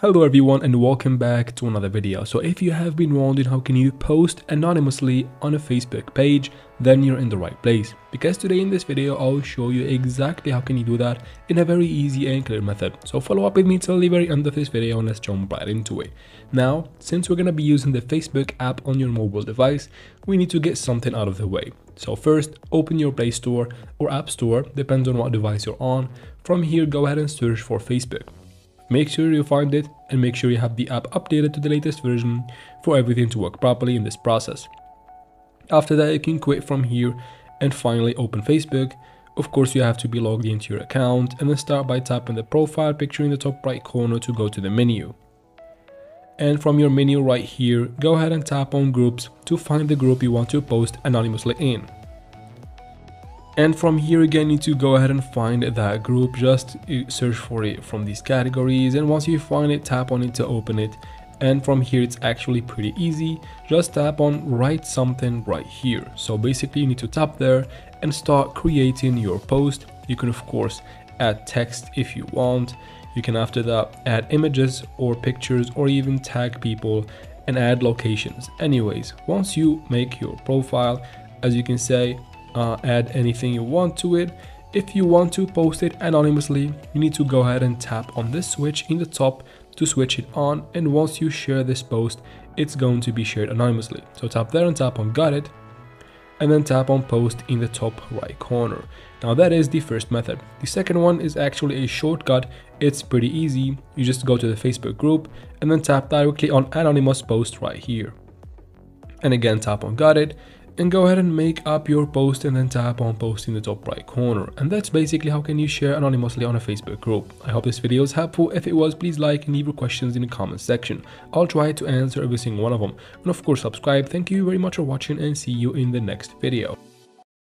Hello everyone and welcome back to another video. So if you have been wondering how can you post anonymously on a Facebook page, then you're in the right place. Because today in this video, I'll show you exactly how can you do that in a very easy and clear method. So follow up with me till the very end of this video and let's jump right into it. Now, since we're gonna be using the Facebook app on your mobile device, we need to get something out of the way. So first, open your Play Store or App Store, depends on what device you're on. From here, go ahead and search for Facebook. Make sure you find it and make sure you have the app updated to the latest version for everything to work properly in this process. After that, you can quit from here and finally open Facebook. Of course, you have to be logged into your account and then start by tapping the profile picture in the top right corner to go to the menu. And from your menu right here, go ahead and tap on groups to find the group you want to post anonymously in. And from here again, you need to go ahead and find that group, just search for it from these categories, and once you find it, tap on it to open it. And from here, it's actually pretty easy, just tap on write something right here. So basically you need to tap there and start creating your post. You can of course add text if you want, you can after that add images or pictures or even tag people and add locations. Anyways, once you make your profile, as you can say, add anything you want to it. If you want to post it anonymously, you need to go ahead and tap on this switch in the top to switch it on, and once you share this post, it's going to be shared anonymously. So tap there and tap on got it, and then tap on post in the top right corner. Now that is the first method. The second one is actually a shortcut. It's pretty easy. You just go to the Facebook group and then tap directly on anonymous post right here, and again tap on got it, and go ahead and make up your post and then tap on post in the top right corner. And that's basically how can you share anonymously on a Facebook group. I hope this video is helpful. If it was, please like and leave your questions in the comment section. I'll try to answer every single one of them. And of course subscribe. Thank you very much for watching and see you in the next video.